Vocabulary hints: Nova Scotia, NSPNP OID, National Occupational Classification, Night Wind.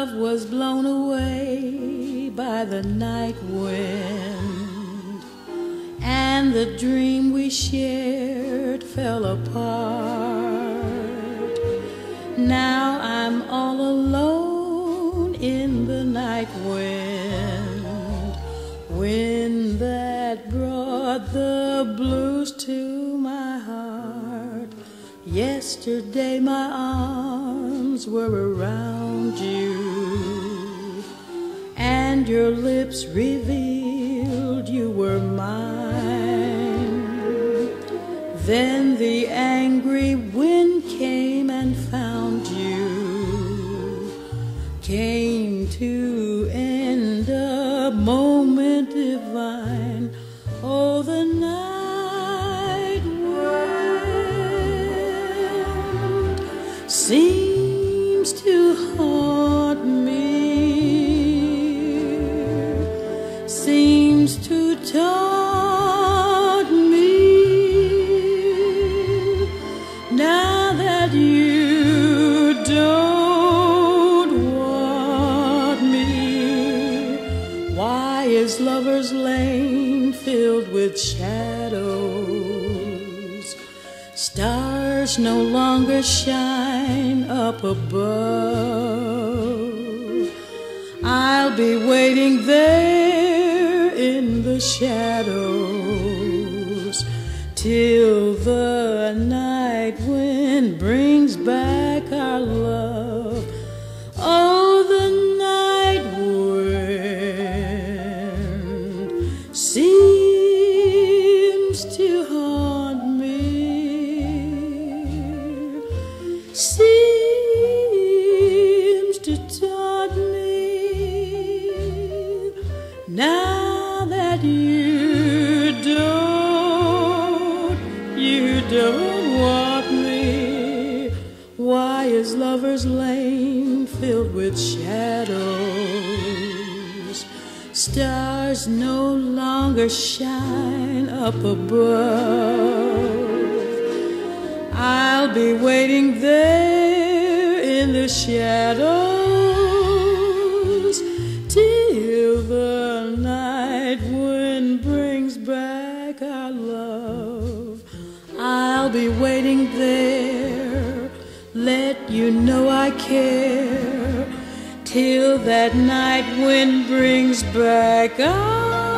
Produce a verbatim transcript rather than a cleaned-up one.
love was blown away by the night wind, and the dream we shared fell apart. Now I'm all alone in the night wind, wind that brought the blues to my heart. Yesterday my arms were around you, and your lips revealed you were mine. Then the angry wind came and found you, came to end a moment divine. Oh, the night seems to haunt me, seems to taunt me. Now that you don't want me, why is Lover's Lane filled with shadows? Stars no longer shine up above. I'll be waiting there in the shadows till the night wind brings back our love. Oh, the night wind seems to haunt me, seems to taunt me. Now that you don't, you don't want me, why is Lover's Lane filled with shadows? Stars no longer shine up above. I'll be waiting there in the shadows till the night wind brings back our love. I'll be waiting there, let you know I care, till that night wind brings back our love.